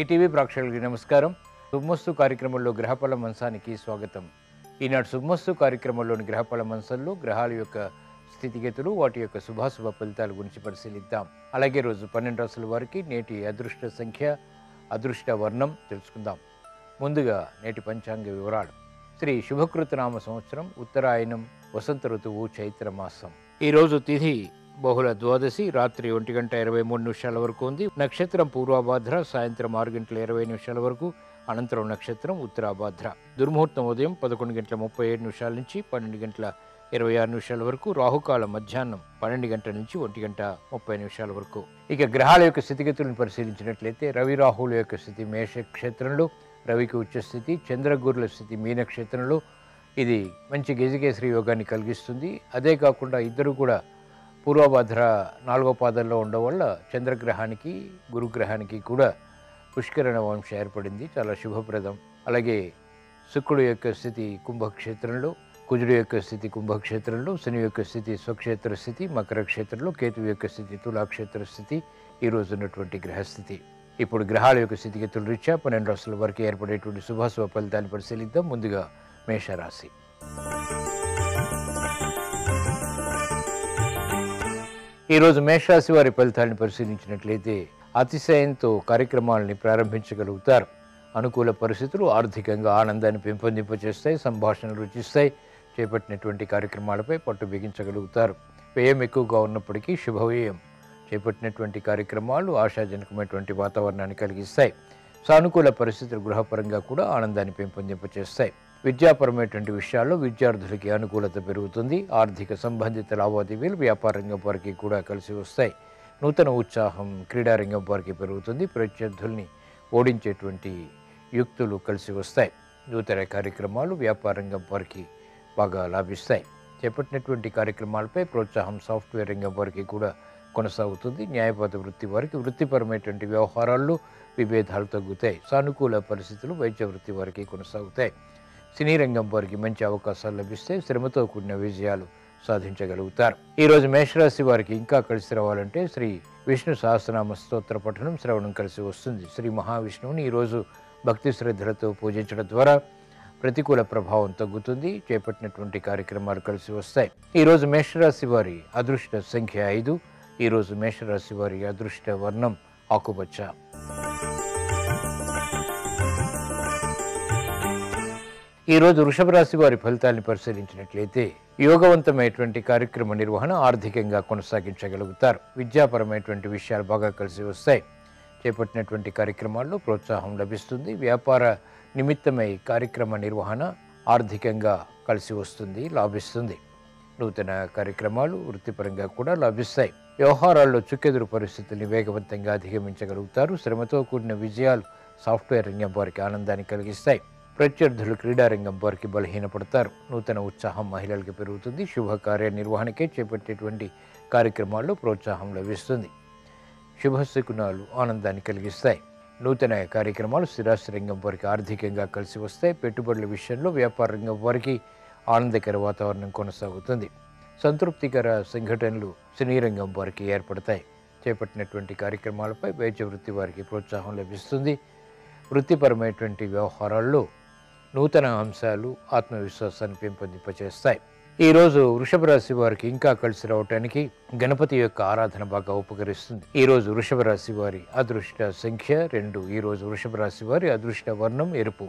ETV ప్రేక్షకులకు నమస్కారం. శుభమస్తు కార్యక్రమంలో గ్రహఫల మంచానికి స్వాగతం. ఈనాటి శుభమస్తు కార్యక్రమంలోని గ్రహఫల మంచంలో గ్రహాల యొక్క స్థితిగతులు, వాటి యొక్క శుభాశుభ ఫలితాల గురించి పరిశీలిద్దాం. అలాగే రోజు 12 రాసుల వారికి నేటి అదృష్ట సంఖ్య, అదృష్ట వర్ణం తెలుసుకుందాం. ముందుగా నేటి పంచాంగ వివరాలు. శ్రీ శుభకృతనామ సంవత్సరం, ఉత్తరాయణం, వసంత ఋతువు, చైత్రమాసం. ఈరోజు తిథి బహుళ ద్వాదశి, రాత్రి 1:23 వరకు ఉంది. నక్షత్రం పూర్వాభాద్ర, సాయంత్రం 6:20 వరకు. అనంతరం నక్షత్రం ఉత్తరాభాద్ర. దుర్ముహూర్తం ఉదయం 11:37 నుంచి 12:26 వరకు. రాహుకాలం మధ్యాహ్నం 12 గంటల నుంచి 1:30 వరకు. ఇక గ్రహాల యొక్క స్థితిగతులను పరిశీలించినట్లయితే రవి రాహుల యొక్క స్థితి మేషక్షేత్రంలో, రవికి ఉచ్చస్థితి, చంద్రగురుల స్థితి మీనక్షేత్రంలో. ఇది మంచి గజకేసరి యోగాన్ని కలిగిస్తుంది. అదే కాకుండా ఇద్దరు కూడా పూర్వభద్ర 4వ పాదంలో ఉండడం వల్ల చంద్రగ్రహానికి, గురుగ్రహానికి కూడా పుష్కరణ వంశం ఏర్పడింది, చాలా శుభప్రదం. అలాగే శుక్రుడు యొక్క స్థితి కుంభక్షేత్రంలో, కుజుడు యొక్క స్థితి కుంభక్షేత్రంలో, శని యొక్క స్థితి స్వక్షేత్ర స్థితి మకర క్షేత్రంలో, కేతువు యొక్క స్థితి తులాక్షేత్ర స్థితి ఈరోజు ఉన్నటువంటి గ్రహస్థితి. ఇప్పుడు గ్రహాల యొక్క స్థితిగతుల రీత్యా 12 రాసుల వరకు ఏర్పడేటువంటి శుభాశుభ ఫలితాన్ని పరిశీలిద్దాం. ముందుగా మేషరాశి. ఈరోజు మేషరాశి వారి ఫలితాలను పరిశీలించినట్లయితే అతిశయంతో కార్యక్రమాలని ప్రారంభించగలుగుతారు. అనుకూల పరిస్థితులు ఆర్థికంగా ఆనందాన్ని పెంపొందింపచేస్తాయి. సంభాషణలు రుచిస్తాయి. చేపట్టినటువంటి కార్యక్రమాలపై పట్టు బిగించగలుగుతారు. వ్యయం ఎక్కువగా ఉన్నప్పటికీ శుభవ్యయం. చేపట్టినటువంటి కార్యక్రమాలు ఆశాజనకమైనటువంటి వాతావరణాన్ని కలిగిస్తాయి. సానుకూల పరిస్థితులు గృహపరంగా కూడా ఆనందాన్ని పెంపొందింపచేస్తాయి. విద్యాపరమైనటువంటి విషయాల్లో విద్యార్థులకి అనుకూలత పెరుగుతుంది. ఆర్థిక సంబంధిత లావాదేవీలు వ్యాపారంగం వారికి కూడా కలిసి వస్తాయి. నూతన ఉత్సాహం క్రీడారంగం వారికి పెరుగుతుంది. ప్రత్యర్థుల్ని ఓడించేటువంటి యుక్తులు కలిసి వస్తాయి. నూతన కార్యక్రమాలు వ్యాపారంగం వారికి బాగా లాభిస్తాయి. చేపట్టినటువంటి కార్యక్రమాలపై ప్రోత్సాహం సాఫ్ట్వేర్ రంగం వారికి కూడా కొనసాగుతుంది. న్యాయపద వృత్తి వారికి వృత్తిపరమైనటువంటి వ్యవహారాల్లో విభేదాలు తగ్గుతాయి. సానుకూల పరిస్థితులు వైద్య వృత్తి వారికి కొనసాగుతాయి. సినీ రంగం వారికి మంచి అవకాశాలు లభిస్తాయి. శ్రమతో కూడిన విజయాలు సాధించగలుగుతారు. ఈరోజు మేషరాశి వారికి ఇంకా కలిసి రావాలంటే శ్రీ విష్ణు సహస్రనామ స్తోత్ర పఠనం, శ్రవణం కలిసి వస్తుంది. శ్రీ మహావిష్ణువుని ఈరోజు భక్తి శ్రద్ధలతో పూజించడం ద్వారా ప్రతికూల ప్రభావం తగ్గుతుంది. చేపట్టినటువంటి కార్యక్రమాలు కలిసి వస్తాయి. ఈరోజు మేషరాశి వారి అదృష్ట సంఖ్య 5. ఈరోజు మేషరాశి వారి అదృష్ట వర్ణం ఆకుపచ్చ. ఈరోజు వృషభ రాశి వారి ఫలితాలను పరిశీలించినట్లయితే యోగవంతమైనటువంటి కార్యక్రమ నిర్వహణ ఆర్థికంగా కొనసాగించగలుగుతారు. విద్యాపరమైనటువంటి విషయాలు బాగా కలిసి వస్తాయి. చేపట్టినటువంటి కార్యక్రమాల్లో ప్రోత్సాహం లభిస్తుంది. వ్యాపార నిమిత్తమై కార్యక్రమ నిర్వహణ ఆర్థికంగా కలిసి వస్తుంది, లాభిస్తుంది. నూతన కార్యక్రమాలు వృత్తిపరంగా కూడా లాభిస్తాయి. వ్యవహారాల్లో చుక్కెదురు పరిస్థితుల్ని వేగవంతంగా అధిగమించగలుగుతారు. శ్రమతో కూడిన విజయాలు సాఫ్ట్వేర్ రంగం వారికి ఆనందాన్ని కలిగిస్తాయి. ప్రత్యర్థులు క్రీడారంగం వారికి బలహీనపడతారు. నూతన ఉత్సాహం మహిళలకు పెరుగుతుంది. శుభకార్య నిర్వహణకే చేపట్టేటువంటి కార్యక్రమాల్లో ప్రోత్సాహం లభిస్తుంది. శుభశకునాలు ఆనందాన్ని కలిగిస్తాయి. నూతన కార్యక్రమాలు స్థిరాస్తి రంగం వారికి ఆర్థికంగా కలిసి వస్తాయి. పెట్టుబడుల విషయంలో వ్యాపార రంగం వారికి ఆనందకర వాతావరణం కొనసాగుతుంది. సంతృప్తికర సంఘటనలు సినీ రంగం వారికి ఏర్పడతాయి. చేపట్టినటువంటి కార్యక్రమాలపై వైద్య వృత్తి వారికి ప్రోత్సాహం లభిస్తుంది. వృత్తిపరమైనటువంటి వ్యవహారాల్లో నూతన అంశాలు ఆత్మవిశ్వాసాన్ని పెంపొందింపచేస్తాయి. ఈరోజు వృషభ రాశి వారికి ఇంకా కలిసి రావటానికి గణపతి యొక్క ఆరాధన బాగా ఉపకరిస్తుంది. ఈరోజు వృషభ రాశి వారి అదృష్ట సంఖ్య 2. ఈరోజు వృషభ రాశి వారి అదృష్ట వర్ణం ఎరుపు.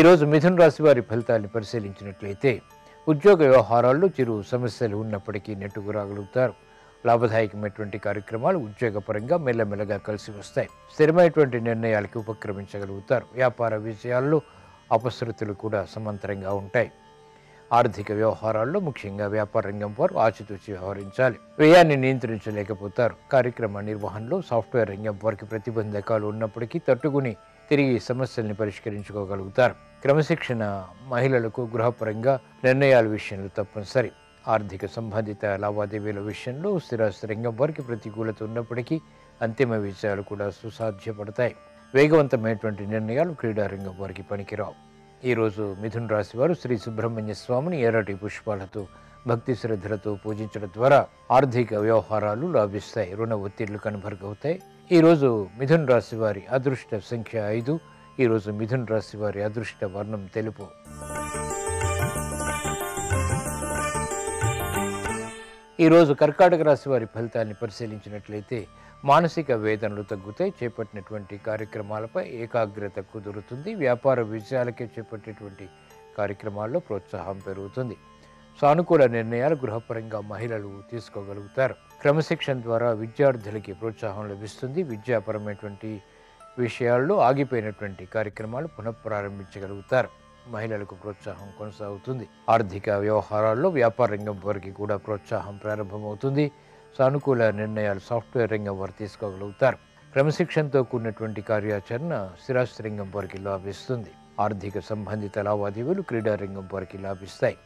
ఈరోజు మిథున రాశి వారి ఫలితాన్ని పరిశీలించినట్లయితే ఉద్యోగ వ్యవహారాల్లో చిరు సమస్యలు ఉన్నప్పటికీ నెట్టుకురాగలుగుతారు. లాభదాయకమైనటువంటి కార్యక్రమాలు ఉద్యోగపరంగా మెల్లమెల్లగా కలిసి వస్తాయి. స్థిరమైనటువంటి నిర్ణయాలకి ఉపక్రమించగలుగుతారు. వ్యాపార విషయాల్లో అపశృతులు కూడా సమాంతరంగా ఉంటాయి. ఆర్థిక వ్యవహారాల్లో ముఖ్యంగా వ్యాపార రంగం వారు ఆచితూచి వ్యవహరించాలి. వ్యయాన్ని నియంత్రించలేకపోతారు. కార్యక్రమ నిర్వహణలో సాఫ్ట్వేర్ రంగం వారికి ప్రతిబంధకాలు ఉన్నప్పటికీ తట్టుకుని తిరిగి సమస్యల్ని పరిష్కరించుకోగలుగుతారు. క్రమశిక్షణ మహిళలకు గృహపరంగా నిర్ణయాల విషయంలో తప్పనిసరి. ఆర్థిక సంబంధిత లావాదేవీల విషయంలో స్థిరాస్తి రంగం వారికి ప్రతికూలత ఉన్నప్పటికీ అంతిమ విషయాలు కూడా సుసాధ్యపడతాయి. వేగవంతమైనటువంటి నిర్ణయాలు క్రీడారంగం వారికి పనికిరావు. ఈరోజు మిథున రాశి వారు శ్రీ సుబ్రహ్మణ్య స్వామిని ఎర్రటి పుష్పాలతో భక్తి శ్రద్ధలతో పూజించడం ద్వారా ఆర్థిక వ్యవహారాలు లాభిస్తాయి, రుణ ఒత్తిళ్లు కనబడగవుతాయి. ఈరోజు మిథున్ రాశి వారి అదృష్ట సంఖ్య 5. ఈరోజు మిథున్ రాశి వారి అదృష్ట వర్ణం తెలుపు. ఈరోజు కర్కాటక రాశి వారి ఫలితాన్ని పరిశీలించినట్లయితే మానసిక వేదనలు తగ్గుతాయి, చేపట్టినటువంటి కార్యక్రమాలపై ఏకాగ్రత కుదురుతుంది, వ్యాపార విజయాలకే చేపట్టేటువంటి కార్యక్రమాల్లో ప్రోత్సాహం పెరుగుతుంది, సానుకూల నిర్ణయాలు గృహపరంగా మహిళలు తీసుకోగలుగుతారు, క్రమశిక్షణ ద్వారా విద్యార్థులకి ప్రోత్సాహం లభిస్తుంది, విద్యాపరమైనటువంటి విషయాల్లో ఆగిపోయినటువంటి కార్యక్రమాలు పునఃప్రారంభించగలుగుతారు, మహిళలకు ప్రోత్సాహం కొనసాగుతుంది, ఆర్థిక వ్యవహారాల్లో వ్యాపార రంగం వారికి కూడా ప్రోత్సాహం ప్రారంభమవుతుంది, సానుకూల నిర్ణయాలు సాఫ్ట్వేర్ రంగం వారు తీసుకోగలుగుతారు, క్రమశిక్షణతో కూడినటువంటి కార్యాచరణ స్థిరాస్తి రంగం వారికి లాభిస్తుంది, ఆర్థిక సంబంధిత లావాదేవీలు క్రీడా రంగం వారికి లాభిస్తాయి,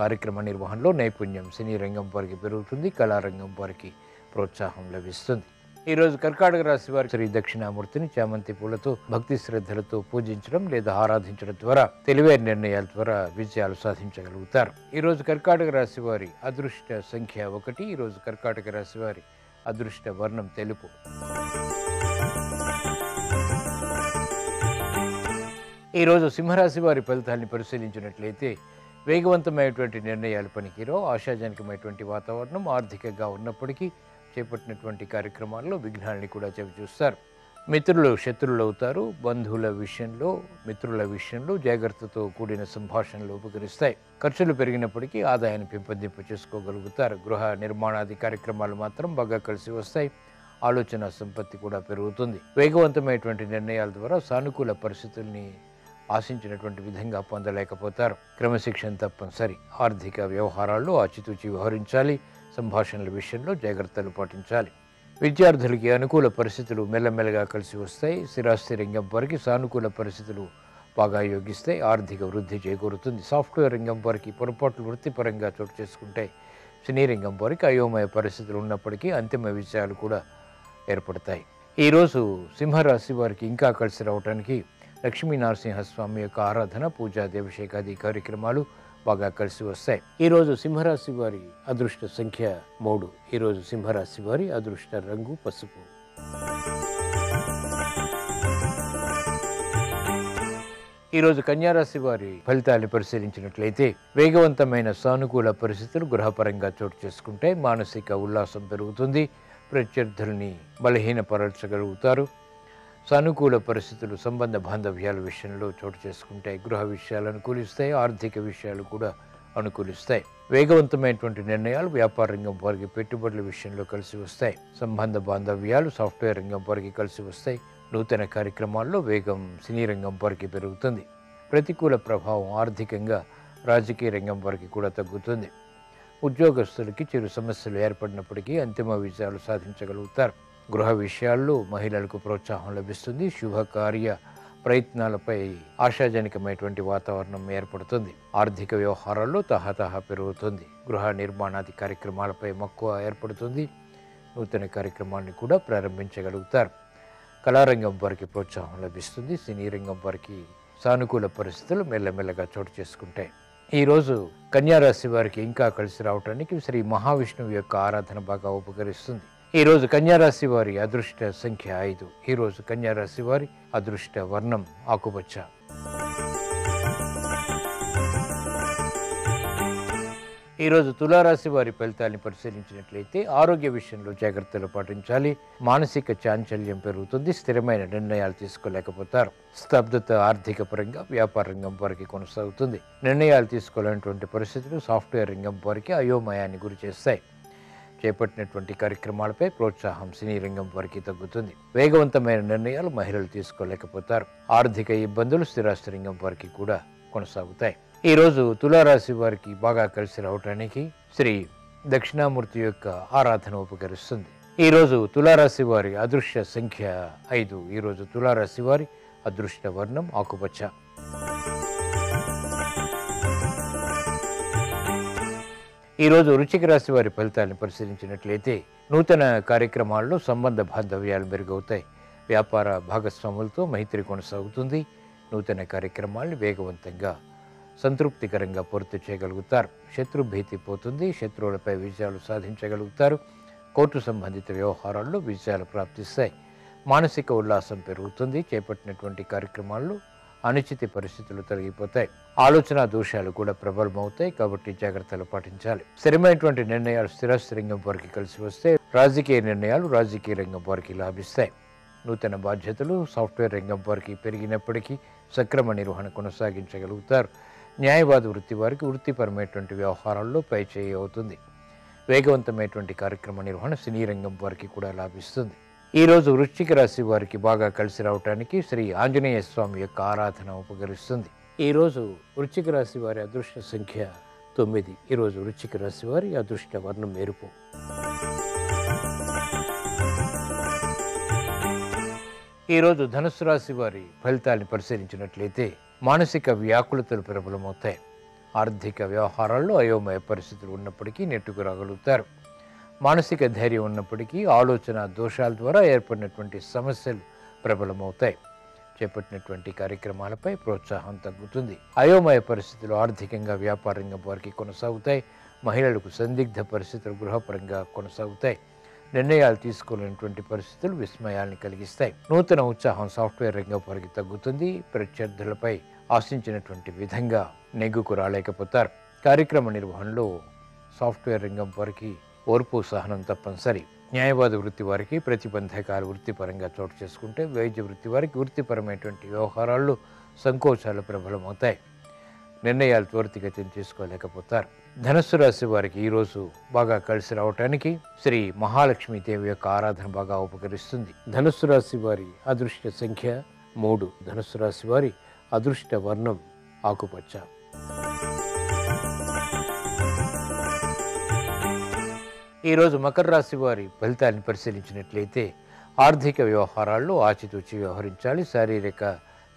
కార్యక్రమ నిర్వహణలో నైపుణ్యం సినీ రంగం వారికి పెరుగుతుంది, కళారంగం వారికి ప్రోత్సాహం లభిస్తుంది. ఈరోజు కర్కాటక రాశి వారి శ్రీ దక్షిణామూర్తిని చామంతి పూలతో భక్తి శ్రద్ధలతో పూజించడం లేదా ఆరాధించడం ద్వారా తెలివైన నిర్ణయాల ద్వారా విజయాలు సాధించగలుగుతారు. ఈరోజు కర్కాటక రాశి వారి అదృష్ట సంఖ్య 1. ఈరోజు కర్కాటక రాశి వారి అదృష్ట వర్ణం తెలుపు. ఈరోజు సింహరాశి వారి ఫలితాన్ని పరిశీలించినట్లయితే వేగవంతమైనటువంటి నిర్ణయాలు పనికిరావు, ఆశాజనకమైనటువంటి వాతావరణం, ఆర్థికంగా ఉన్నప్పటికీ చేపట్టినటువంటి కార్యక్రమాల్లో విఘ్నాలని కూడా చవిచూస్తారు, మిత్రులు శత్రువులు అవుతారు, మిత్రుల విషయంలో జాగ్రత్తతో కూడిన సంభాషణలు ఉపకరిస్తాయి, ఖర్చులు పెరిగినప్పటికీ ఆదాయాన్ని పెంపొందింపు చేసుకోగలుగుతారు, గృహ నిర్మాణాది కార్యక్రమాలు మాత్రం బాగా కలిసి వస్తాయి, ఆలోచన సంపత్తి కూడా పెరుగుతుంది, వేగవంతమైనటువంటి నిర్ణయాల ద్వారా సానుకూల పరిస్థితుల్ని ఆశించినటువంటి విధంగా పొందలేకపోతారు, క్రమశిక్షణ తప్పనిసరి, ఆర్థిక వ్యవహారాల్లో ఆచితూచి వ్యవహరించాలి, సంభాషణల విషయంలో జాగ్రత్తలు పాటించాలి, విద్యార్థులకి అనుకూల పరిస్థితులు మెల్లమెల్లగా కలిసి వస్తాయి, స్థిరాస్తి రంగం వారికి సానుకూల పరిస్థితులు బాగా యోగిస్తాయి, ఆర్థిక వృద్ధి చేకూరుతుంది, సాఫ్ట్వేర్ రంగం వారికి పొరపాట్లు వృత్తిపరంగా చోటు చేసుకుంటాయి, సినీ రంగం వారికి అయోమయ పరిస్థితులు ఉన్నప్పటికీ అంతిమ విజయాలు కూడా ఏర్పడతాయి. ఈరోజు సింహరాశి వారికి ఇంకా కలిసి రావడానికి లక్ష్మీనరసింహస్వామి యొక్క ఆరాధన, పూజా, దేవశేఖాది కార్యక్రమాలు బాగా కలిసి వస్తాయి. ఈరోజు సింహరాశి వారి అదృష్ట సంఖ్య 3. ఈరోజు సింహరాశి వారి అదృష్ట రంగు పసుపు. ఈరోజు కన్యారాశి వారి ఫలితాన్ని పరిశీలించినట్లయితే వేగవంతమైన సానుకూల పరిస్థితులు గృహపరంగా చోటు చేసుకుంటాయి, మానసిక ఉల్లాసం పెరుగుతుంది, ప్రత్యర్థుల్ని బలహీనపరచగలుగుతారు, సానుకూల పరిస్థితులు సంబంధ బాంధవ్యాల విషయంలో చోటు చేసుకుంటాయి, గృహ విషయాలు అనుకూలిస్తాయి, ఆర్థిక విషయాలు కూడా అనుకూలిస్తాయి, వేగవంతమైనటువంటి నిర్ణయాలు వ్యాపార రంగం వారికి పెట్టుబడుల విషయంలో కలిసి వస్తాయి, సంబంధ బాంధవ్యాలు సాఫ్ట్వేర్ రంగం వారికి కలిసి వస్తాయి, నూతన కార్యక్రమాల్లో వేగం సినీ రంగం వారికి పెరుగుతుంది, ప్రతికూల ప్రభావం ఆర్థికంగా రాజకీయ రంగం వారికి కూడా తగ్గుతుంది, ఉద్యోగస్తులకి చిరు సమస్యలు ఏర్పడినప్పటికీ అంతిమ విజయాలు సాధించగలుగుతారు, గృహ విషయాల్లో మహిళలకు ప్రోత్సాహం లభిస్తుంది, శుభకార్య ప్రయత్నాలపై ఆశాజనకమైనటువంటి వాతావరణం ఏర్పడుతుంది, ఆర్థిక వ్యవహారాల్లో తహతహ పెరుగుతుంది, గృహ నిర్మాణాది కార్యక్రమాలపై మక్కువ ఏర్పడుతుంది, నూతన కార్యక్రమాన్ని కూడా ప్రారంభించగలుగుతారు, కళారంగం వారికి ప్రోత్సాహం లభిస్తుంది, సినీ రంగం వారికి సానుకూల పరిస్థితులు మెల్లమెల్లగా చోటు చేసుకుంటాయి. ఈరోజు కన్యారాశి వారికి ఇంకా కలిసి రావడానికి శ్రీ మహావిష్ణువు యొక్క ఆరాధన బాగా ఉపకరిస్తుంది. ఈరోజు కన్యారాశి వారి అదృష్ట సంఖ్య 5. ఈరోజు కన్యారాశి వారి అదృష్ట వర్ణం ఆకుపచ్చ. ఈరోజు తులారాశి వారి ఫలితాన్ని పరిశీలించినట్లయితే ఆరోగ్య విషయంలో జాగ్రత్తలు పాటించాలి, మానసిక చాంచల్యం పెరుగుతుంది, స్థిరమైన నిర్ణయాలు తీసుకోలేకపోతారు, స్తబ్దత ఆర్థిక పరంగా వ్యాపార రంగం వారికి కొనసాగుతుంది, నిర్ణయాలు తీసుకోలేనటువంటి పరిస్థితులు సాఫ్ట్వేర్ రంగం వారికి అయోమయాన్ని గురి చేస్తాయి, చేపట్టినటువంటి కార్యక్రమాలపై ప్రోత్సాహం సినీ రంగం వారికి తగ్గుతుంది, వేగవంతమైన నిర్ణయాలు మహిళలు తీసుకోలేకపోతారు, ఆర్థిక ఇబ్బందులు స్థిరాస్తి రంగం వారికి కూడా కొనసాగుతాయి. ఈరోజు తులారాశి వారికి బాగా కలిసి రావడానికి శ్రీ దక్షిణామూర్తి యొక్క ఆరాధన ఉపకరిస్తుంది. ఈరోజు తులారాశి వారి అదృష్ట సంఖ్య 5. ఈరోజు తులారాశి వారి అదృష్ట వర్ణం ఆకుపచ్చ. ఈరోజు వృశ్చిక రాశి వారి ఫలితాలను పరిశీలించినట్లయితే నూతన కార్యక్రమాల్లో సంబంధ బాంధవ్యాలు మెరుగవుతాయి, వ్యాపార భాగస్వాములతో మైత్రి కొనసాగుతుంది, నూతన కార్యక్రమాలను వేగవంతంగా సంతృప్తికరంగా పూర్తి చేయగలుగుతారు. శత్రు భీతి పోతుంది, శత్రువులపై విజయాలు సాధించగలుగుతారు, కోర్టు సంబంధిత వ్యవహారాల్లో విజయాలు ప్రాప్తిస్తాయి, మానసిక ఉల్లాసం పెరుగుతుంది, చేపట్టినటువంటి కార్యక్రమాల్లో అనిశ్చిత పరిస్థితులు తొలగిపోతాయి, ఆలోచన దోషాలు కూడా ప్రబలమవుతాయి, కాబట్టి జాగ్రత్తలు పాటించాలి. స్థిరమైనటువంటి నిర్ణయాలు స్థిరాస్తిరంగం వారికి కలిసి వస్తే రాజకీయ నిర్ణయాలు రాజకీయ రంగం వారికి లాభిస్తాయి. నూతన బాధ్యతలు సాఫ్ట్వేర్ రంగం వారికి పెరిగినప్పటికీ సక్రమ నిర్వహణ కొనసాగించగలుగుతారు. న్యాయవాద వృత్తి వారికి వృత్తిపరమైనటువంటి వ్యవహారాల్లో పై చేయి అవుతుంది. వేగవంతమైనటువంటి కార్యక్రమ నిర్వహణ సినీ రంగం వారికి కూడా లాభిస్తుంది. ఈరోజు వృశ్చిక రాశి వారికి బాగా కలిసి రావడానికి శ్రీ ఆంజనేయ స్వామి యొక్క ఆరాధన ఉపకరిస్తుంది. ఈరోజు వృశ్చిక రాశి వారి అదృష్ట సంఖ్య 9. ఈరోజు వృశ్చిక రాశి వారి అదృష్ట వర్ణం ఎరుపు. ఈరోజు ధనుస్సు రాశి వారి ఫలితాన్ని పరిశీలించినట్లయితే మానసిక వ్యాకులతలు ప్రబలమవుతాయి. ఆర్థిక వ్యవహారాల్లో అయోమయ పరిస్థితులు ఉన్నప్పటికీ నెట్టుకు రాగలుగుతారు. మానసిక ధైర్యం ఉన్నప్పటికీ ఆలోచన దోషాల ద్వారా ఏర్పడినటువంటి సమస్యలు ప్రబలమవుతాయి. చేపట్టినటువంటి కార్యక్రమాలపై ప్రోత్సాహం తగ్గుతుంది. అయోమయ పరిస్థితులు ఆర్థికంగా వ్యాపారంగా వారికి కొనసాగుతాయి. మహిళలకు సందిగ్ధ పరిస్థితులు గృహపరంగా కొనసాగుతాయి. నిర్ణయాలు తీసుకోలేనటువంటి పరిస్థితులు విస్మయాన్ని కలిగిస్తాయి. నూతన ఉత్సాహం సాఫ్ట్వేర్ రంగం వారికి తగ్గుతుంది. ప్రత్యర్థులపై ఆశించినటువంటి విధంగా నెగ్గుకు రాలేకపోతారు. కార్యక్రమ నిర్వహణలో సాఫ్ట్వేర్ రంగం వారికి ఓర్పు సహనం తప్పనిసరి. న్యాయవాద వృత్తి వారికి ప్రతిబంధకాలు వృత్తిపరంగా చోటు చేసుకుంటే వైద్య వృత్తి వారికి వృత్తిపరమైనటువంటి వ్యవహారాల్లో సంకోచాలు ప్రబలమవుతాయి. నిర్ణయాలు త్వరితగతిన తీసుకోలేకపోతారు. ధనుస్సు రాశి వారికి ఈరోజు బాగా కలిసి రావటానికి శ్రీ మహాలక్ష్మీదేవి యొక్క ఆరాధన బాగా ఉపకరిస్తుంది. ధనుస్సు రాశి వారి అదృష్ట సంఖ్య 3. ధనుస్సు రాశి వారి అదృష్ట వర్ణం ఆకుపచ్చ. ఈరోజు మకర రాశి వారి ఫలితాన్ని పరిశీలించినట్లయితే ఆర్థిక వ్యవహారాల్లో ఆచితూచి వ్యవహరించాలి. శారీరక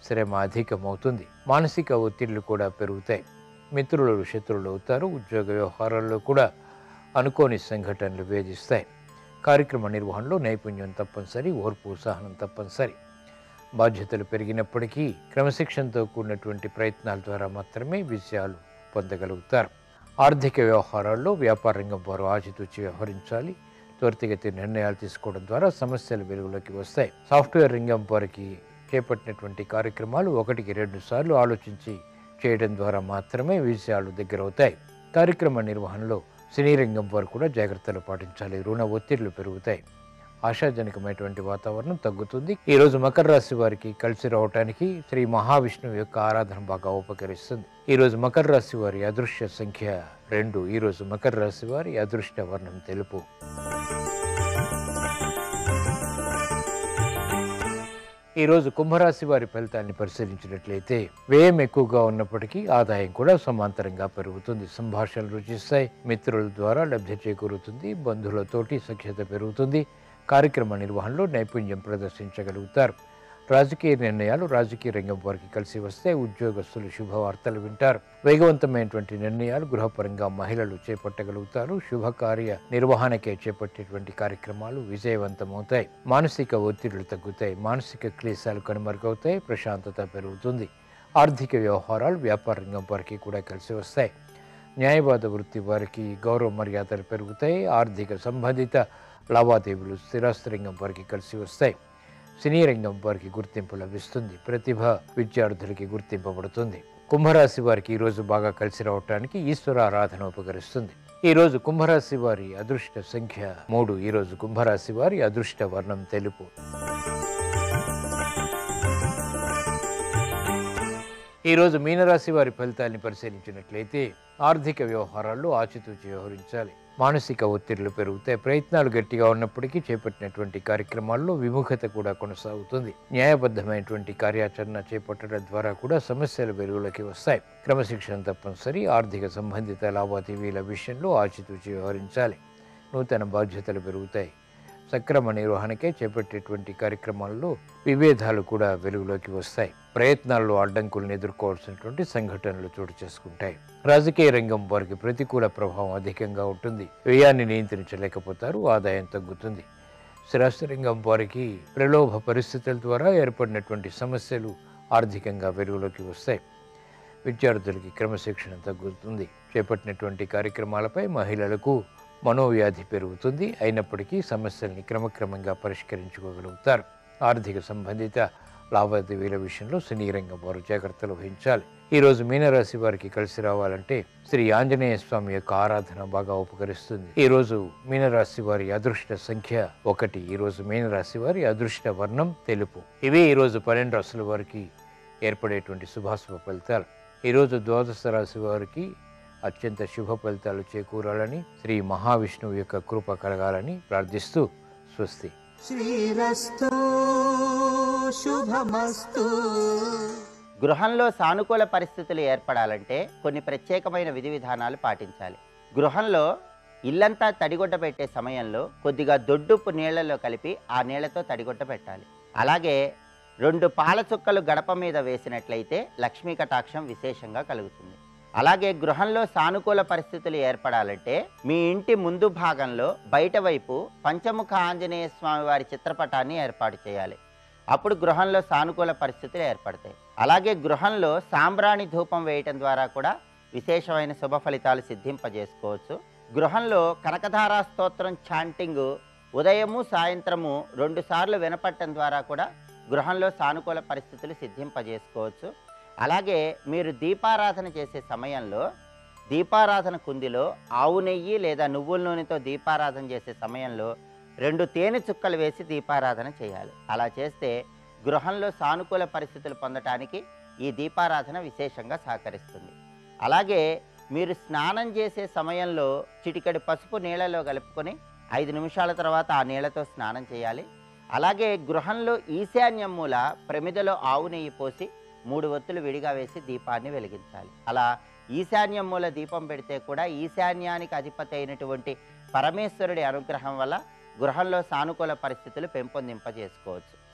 శ్రమ అధికమవుతుంది. మానసిక ఒత్తిళ్లు కూడా పెరుగుతాయి. మిత్రులు శత్రువులు అవుతారు. ఉద్యోగ వ్యవహారాల్లో కూడా అనుకోని సంఘటనలు వేధిస్తాయి. కార్యక్రమ నిర్వహణలో నైపుణ్యం తప్పనిసరి, ఓర్పు సహనం తప్పనిసరి. బాధ్యతలు పెరిగినప్పటికీ క్రమశిక్షణతో కూడినటువంటి ప్రయత్నాల ద్వారా మాత్రమే విజయాలు పొందగలుగుతారు. ఆర్థిక వ్యవహారాల్లో వ్యాపార రంగం వారు ఆచితూచి వ్యవహరించాలి. త్వరితగతి నిర్ణయాలు తీసుకోవడం ద్వారా సమస్యలు వెలుగులోకి వస్తాయి. సాఫ్ట్వేర్ రంగం వారికి చేపట్టినటువంటి కార్యక్రమాలు 1-2 సార్లు ఆలోచించి చేయడం ద్వారా మాత్రమే విజయాలు దగ్గరవుతాయి. కార్యక్రమ నిర్వహణలో సినీ రంగం వారు కూడా జాగ్రత్తలు పాటించాలి. రుణ ఒత్తిళ్లు పెరుగుతాయి. ఆశాజనకమైనటువంటి వాతావరణం తగ్గుతుంది. ఈరోజు మకర రాశి వారికి కలిసి రావడానికి శ్రీ మహావిష్ణువు యొక్క ఆరాధన బాగా ఉపకరిస్తుంది. ఈరోజు మకర రాశి వారి అదృష్ట సంఖ్య 2. ఈరోజు మకర రాశి వారి అదృష్ట వర్ణం తెలుపు. ఈరోజు కుంభరాశి వారి ఫలితాన్ని పరిశీలించినట్లయితే వ్యయం ఎక్కువగా ఉన్నప్పటికీ ఆదాయం కూడా సమాంతరంగా పెరుగుతుంది. సంభాషణలు రుచిస్తాయి. మిత్రుల ద్వారా లబ్ధి చేకూరుతుంది. బంధువులతోటి సఖ్యత పెరుగుతుంది. కార్యక్రమ నిర్వహణలో నైపుణ్యం ప్రదర్శించగలుగుతారు. రాజకీయ నిర్ణయాలు రాజకీయ రంగం వారికి కలిసి వస్తే ఉద్యోగస్తులు శుభవార్తలు వింటారు. వేగవంతమైనటువంటి నిర్ణయాలు గృహపరంగా మహిళలు చేపట్టగలుగుతారు. శుభకార్య నిర్వహణకే చేపట్టేటువంటి కార్యక్రమాలు విజయవంతమవుతాయి. మానసిక ఒత్తిళ్లు తగ్గుతాయి. మానసిక క్లేశాలు కనుమరుగవుతాయి. ప్రశాంతత పెరుగుతుంది. ఆర్థిక వ్యవహారాలు వ్యాపార రంగం వారికి కూడా కలిసి వస్తాయి. న్యాయవాద వృత్తి వారికి గౌరవ మర్యాదలు పెరుగుతాయి. ఆర్థిక సంబంధిత లావాదేవీలు స్థిరాస్తి రంగం వారికి కలిసి వస్తాయి. సినీ రంగం వారికి గుర్తింపు లభిస్తుంది. ప్రతిభ విద్యార్థులకి గుర్తింపబడుతుంది. కుంభరాశి వారికి ఈరోజు బాగా కలిసి రావటానికి ఈశ్వర ఆరాధన ఉపకరిస్తుంది. ఈరోజు కుంభరాశి వారి అదృష్ట సంఖ్య 3. ఈరోజు కుంభరాశి వారి అదృష్ట వర్ణం తెలుపు. ఈరోజు మీనరాశి వారి ఫలితాన్ని పరిశీలించినట్లయితే ఆర్థిక వ్యవహారాల్లో ఆచితూచి వ్యవహరించాలి. మానసిక ఒత్తిళ్లు పెరుగుతాయి. ప్రయత్నాలు గట్టిగా ఉన్నప్పటికీ చేపట్టినటువంటి కార్యక్రమాల్లో విముఖత కూడా కొనసాగుతుంది. న్యాయబద్ధమైనటువంటి కార్యాచరణ చేపట్టడం ద్వారా కూడా సమస్యలు వెలుగులోకి వస్తాయి. క్రమశిక్షణ తప్పనిసరి. ఆర్థిక సంబంధిత లావాదేవీల విషయంలో ఆచితూచి వ్యవహరించాలి. నూతన బాధ్యతలు పెరుగుతాయి. సక్రమ నిర్వహణకే చేపట్టేటువంటి కార్యక్రమాల్లో విభేదాలు కూడా వెలుగులోకి వస్తాయి. ప్రయత్నాల్లో అడ్డంకులను ఎదుర్కోవాల్సినటువంటి సంఘటనలు చోటు చేసుకుంటాయి. రాజకీయ రంగం వారికి ప్రతికూల ప్రభావం అధికంగా ఉంటుంది. వ్యయాన్ని నియంత్రించలేకపోతారు. ఆదాయం తగ్గుతుంది. స్థిరాస్తి రంగం వారికి ప్రలోభ పరిస్థితుల ద్వారా ఏర్పడినటువంటి సమస్యలు ఆర్థికంగా వెలుగులోకి వస్తాయి. విద్యార్థులకి క్రమశిక్షణత గుర్తుంది. చేపట్టినటువంటి కార్యక్రమాలపై మహిళలకు మనోవ్యాధి పెరుగుతుంది. అయినప్పటికీ సమస్యల్ని క్రమక్రమంగా పరిష్కరించుకోగలుగుతారు. ఆర్థిక సంబంధిత లావాదేవీల విషయంలో సినీ రంగం వారు జాగ్రత్తలు వహించాలి. ఈరోజు మీనరాశి వారికి కలిసి రావాలంటే శ్రీ ఆంజనేయ స్వామి యొక్క ఆరాధన బాగా ఉపకరిస్తుంది. ఈరోజు మీనరాశి వారి అదృష్ట సంఖ్య 1. ఈరోజు మీనరాశి వారి అదృష్ట వర్ణం తెలుపు. ఇవే ఈరోజు 12 రాశుల వారికి ఏర్పడేటువంటి శుభాశుభ ఫలితాలు. ఈరోజు ద్వాదశ రాశి వారికి అత్యంత శుభ ఫలితాలు చేకూరాలని శ్రీ మహావిష్ణువు యొక్క కృప కలగాలని ప్రార్థిస్తూ స్వస్తి. శ్రీరస్తు శుభమస్తు. గృహంలో సానుకూల పరిస్థితులు ఏర్పడాలంటే కొన్ని ప్రత్యేకమైన విధి విధానాలు పాటించాలి. గృహంలో ఇల్లంతా తడిగొడ్డ పెట్టే సమయంలో కొద్దిగా దొడ్డుప్పు నీళ్లలో కలిపి ఆ నీళ్లతో తడిగొడ్డ పెట్టాలి. అలాగే 2 పాల చుక్కలు గడప మీద వేసినట్లయితే లక్ష్మీ కటాక్షం విశేషంగా కలుగుతుంది. అలాగే గృహంలో సానుకూల పరిస్థితులు ఏర్పడాలంటే మీ ఇంటి ముందు భాగంలో బయట వైపు పంచముఖ ఆంజనేయ స్వామి వారి చిత్రపటాన్ని ఏర్పాటు చేయాలి. అప్పుడు గృహంలో సానుకూల పరిస్థితులు ఏర్పడతాయి. అలాగే గృహంలో సాంబ్రాణి ధూపం వేయటం ద్వారా కూడా విశేషమైన శుభ ఫలితాలు సిద్ధింపజేసుకోవచ్చు. గృహంలో కనకధారా స్తోత్రం చాంటింగ్ ఉదయము సాయంత్రము 2 సార్లు వినపట్టడం ద్వారా కూడా గృహంలో సానుకూల పరిస్థితులు సిద్ధింపజేసుకోవచ్చు. అలాగే మీరు దీపారాధన చేసే సమయంలో దీపారాధన కుందిలో ఆవు నెయ్యి లేదా నువ్వుల నూనెతో దీపారాధన చేసే సమయంలో 2 తేనె చుక్కలు వేసి దీపారాధన చేయాలి. అలా చేస్తే గృహంలో సానుకూల పరిస్థితులు పొందటానికి ఈ దీపారాధన విశేషంగా సహకరిస్తుంది. అలాగే మీరు స్నానం చేసే సమయంలో చిటికెడు పసుపు నీళ్ళలో కలుపుకొని 5 నిమిషాల తర్వాత ఆ నీళ్ళతో స్నానం చేయాలి. అలాగే గృహంలో ఈశాన్యం మూల ప్రమిదలో ఆవు నెయ్యి పోసి 3 ఒత్తులు విడిగా వేసి దీపాన్ని వెలిగించాలి. అలా ఈశాన్యం మూల దీపం పెడితే కూడా ఈశాన్యానికి అధిపతి అయినటువంటి పరమేశ్వరుడి అనుగ్రహం వల్ల గృహంలో సానుకూల పరిస్థితులు పెంపొందింపజేసుకోవచ్చు.